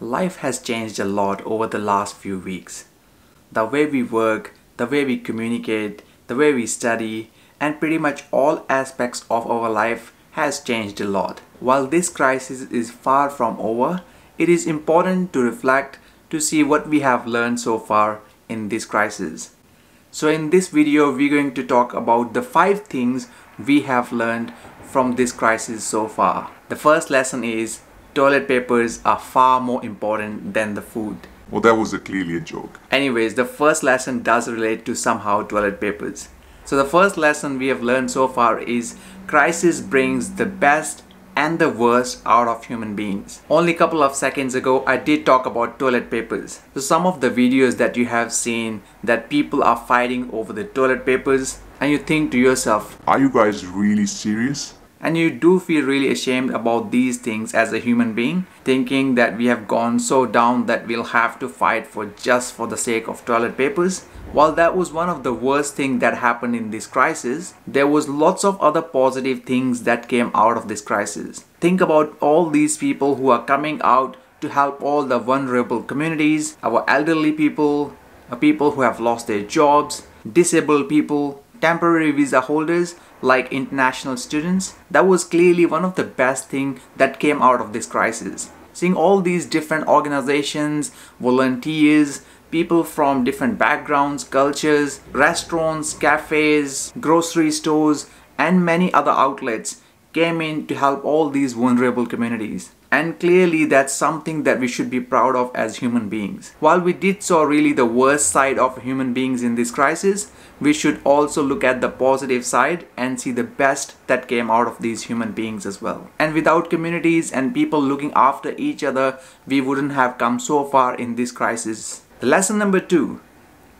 Life has changed a lot over the last few weeks. The way we work, the way we communicate, the way we study, and pretty much all aspects of our life has changed a lot. While this crisis is far from over, it is important to reflect to see what we have learned so far in this crisis. So in this video, we're going to talk about the 5 things we have learned from this crisis so far. The first lesson is toilet papers are far more important than the food. Well, that was clearly a joke. Anyways, the first lesson does relate to somehow toilet papers. So the first lesson we have learned so far is crisis brings the best and the worst out of human beings. Only a couple of seconds ago, I did talk about toilet papers. So some of the videos that you have seen that people are fighting over the toilet papers, and you think to yourself, are you guys really serious? And you do feel really ashamed about these things as a human being, thinking that we have gone so down that we'll have to fight just for the sake of toilet papers. While that was one of the worst things that happened in this crisis, there was lots of other positive things that came out of this crisis. Think about all these people who are coming out to help all the vulnerable communities, our elderly people, people who have lost their jobs, disabled people, temporary visa holders like international students. That was clearly one of the best things that came out of this crisis. Seeing all these different organizations, volunteers, people from different backgrounds, cultures, restaurants, cafes, grocery stores, and many other outlets came in to help all these vulnerable communities. And clearly that's something that we should be proud of as human beings. While we did saw really the worst side of human beings in this crisis, we should also look at the positive side and see the best that came out of these human beings as well. And without communities and people looking after each other, we wouldn't have come so far in this crisis. Lesson number 2.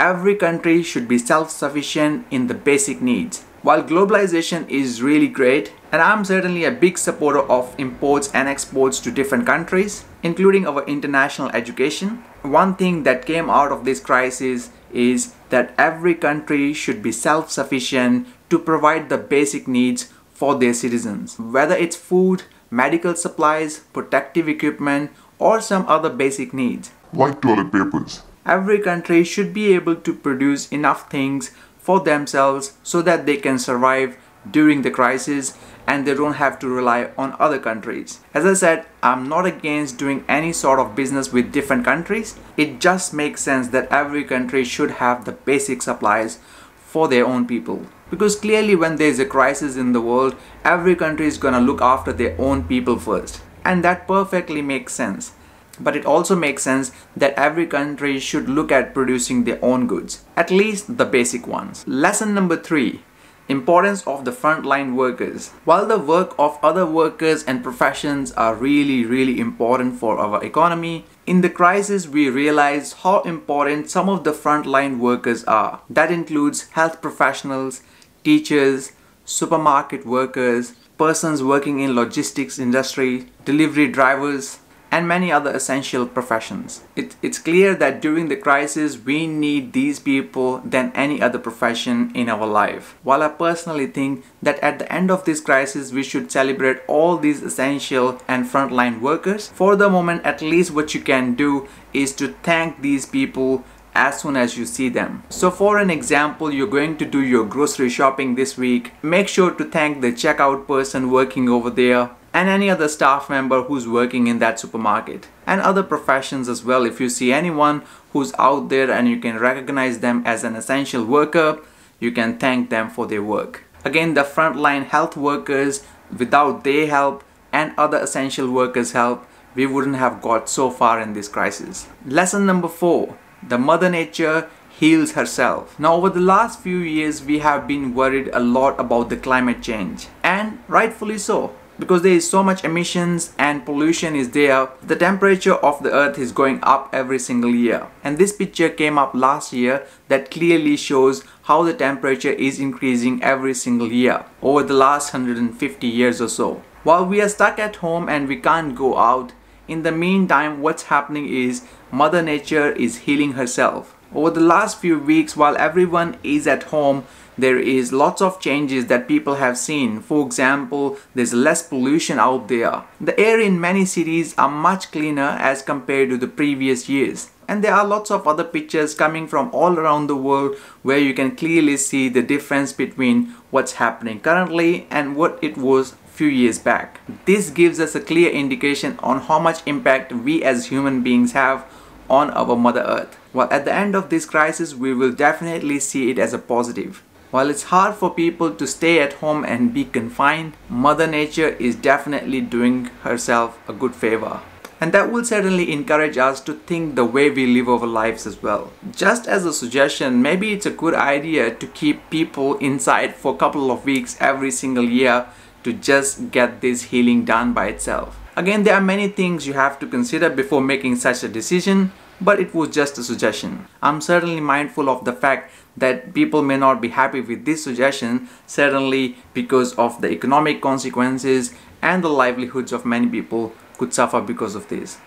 Every country should be self-sufficient in the basic needs. While globalization is really great, and I'm certainly a big supporter of imports and exports to different countries, including our international education, one thing that came out of this crisis is that every country should be self-sufficient to provide the basic needs for their citizens. Whether it's food, medical supplies, protective equipment, or some other basic needs. Like toilet papers. Every country should be able to produce enough things for themselves so that they can survive during the crisis and they don't have to rely on other countries. As I said, I'm not against doing any sort of business with different countries. It just makes sense that every country should have the basic supplies for their own people. Because clearly when there's a crisis in the world, every country is gonna look after their own people first. And that perfectly makes sense. But it also makes sense that every country should look at producing their own goods, at least the basic ones. Lesson number 3. Importance of the frontline workers. While the work of other workers and professions are really important for our economy, in the crisis we realize how important some of the frontline workers are. That includes health professionals, teachers, supermarket workers, persons working in logistics industry, delivery drivers, and many other essential professions. It's clear that during the crisis, we need these people than any other profession in our life. While I personally think that at the end of this crisis, we should celebrate all these essential and frontline workers, for the moment, at least what you can do is to thank these people as soon as you see them. So for an example, you're going to do your grocery shopping this week. Make sure to thank the checkout person working over there and any other staff member who's working in that supermarket, and other professions as well. If you see anyone who's out there and you can recognize them as an essential worker, you can thank them for their work. Again, the frontline health workers, without their help and other essential workers' help, we wouldn't have got so far in this crisis. Lesson number 4. The Mother Nature heals herself. Now, over the last few years, we have been worried a lot about the climate change, and rightfully so, because there is so much emissions and pollution is there. The temperature of the earth is going up every single year. And this picture came up last year that clearly shows how the temperature is increasing every single year over the last 150 years or so. While we are stuck at home and we can't go out, in the meantime, what's happening is Mother Nature is healing herself. Over the last few weeks, while everyone is at home, there is lots of changes that people have seen. For example, there's less pollution out there. The air in many cities are much cleaner as compared to the previous years. And there are lots of other pictures coming from all around the world where you can clearly see the difference between what's happening currently and what it was few years back. This gives us a clear indication on how much impact we as human beings have on our Mother Earth. While at the end of this crisis, we will definitely see it as a positive. While it's hard for people to stay at home and be confined, Mother Nature is definitely doing herself a good favor. And that will certainly encourage us to think the way we live our lives as well. Just as a suggestion, maybe it's a good idea to keep people inside for a couple of weeks every single year to just get this healing done by itself. Again, there are many things you have to consider before making such a decision, but it was just a suggestion. I'm certainly mindful of the fact that people may not be happy with this suggestion, certainly because of the economic consequences and the livelihoods of many people could suffer because of this.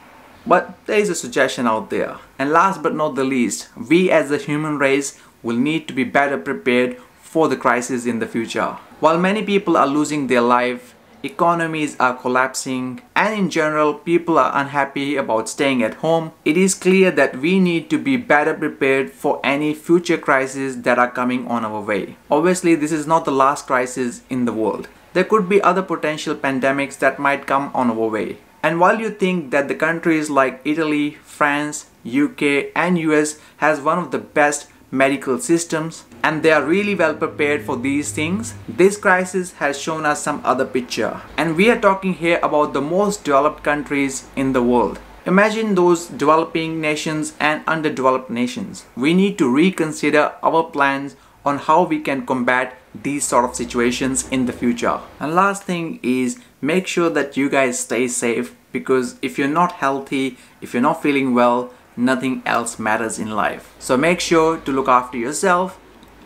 But there is a suggestion out there. And last but not the least, we as the human race will need to be better prepared for the crisis in the future. While many people are losing their life, economies are collapsing, and in general, people are unhappy about staying at home, it is clear that we need to be better prepared for any future crises that are coming on our way. Obviously, this is not the last crisis in the world. There could be other potential pandemics that might come on our way. And while you think that the countries like Italy, France, UK, and US has one of the best medical systems, and they are really well prepared for these things, this crisis has shown us some other picture. And we are talking here about the most developed countries in the world. Imagine those developing nations and underdeveloped nations. We need to reconsider our plans on how we can combat these sort of situations in the future. And last thing is, make sure that you guys stay safe, because if you're not healthy, if you're not feeling well, nothing else matters in life. So make sure to look after yourself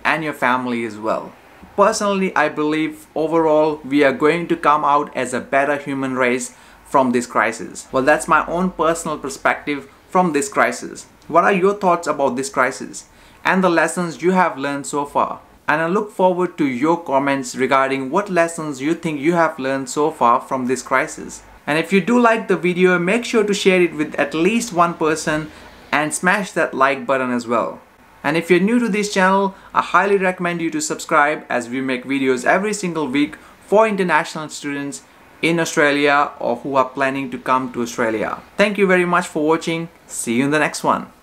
and your family as well. Personally, I believe overall we are going to come out as a better human race from this crisis. Well, that's my own personal perspective from this crisis. What are your thoughts about this crisis and the lessons you have learned so far? And I look forward to your comments regarding what lessons you think you have learned so far from this crisis. And if you do like the video, make sure to share it with at least one person and smash that like button as well. And if you're new to this channel, I highly recommend you to subscribe, as we make videos every single week for international students in Australia or who are planning to come to Australia. Thank you very much for watching. See you in the next one.